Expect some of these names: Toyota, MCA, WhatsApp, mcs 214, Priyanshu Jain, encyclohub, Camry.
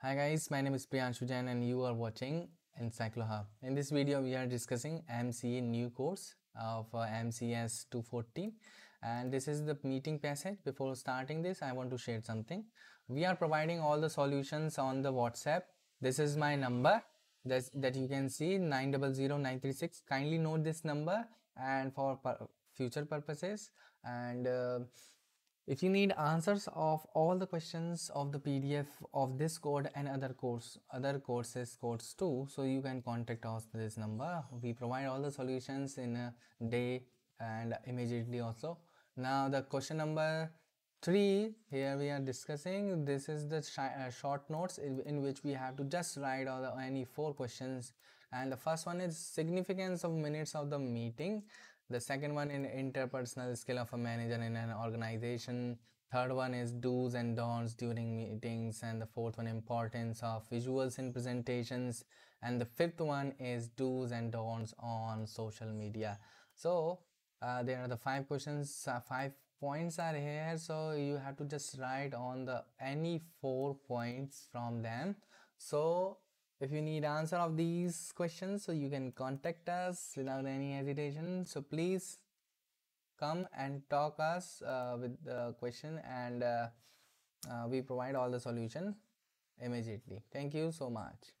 Hi guys, my name is Priyanshu Jain and you are watching encyclohub. In this video we are discussing MCA new course of mcs 214 and this is the meeting passage. Before starting this I want to share something. We are providing all the solutions on the WhatsApp. This is my number that you can see 900936. Kindly note this number and for future purposes, and if you need answers of all the questions of the PDF of this code and other courses too, so you can contact us this number. We provide all the solutions in a day and immediately also. Now the question number 3 here we are discussing. This is the short notes in which we have to just write all the any 4 questions. And the first one is significance of minutes of the meeting. The second one in interpersonal skill of a manager in an organization. Third one is do's and don'ts during meetings, and the fourth one importance of visuals in presentations, and the fifth one is do's and don'ts on social media. So there are the 5 questions, 5 points are here, so you have to just write on the any 4 points from them. So if you need answer of these questions, so you can contact us without any hesitation. So please come and talk us with the question, and we provide all the solution immediately. Thank you so much.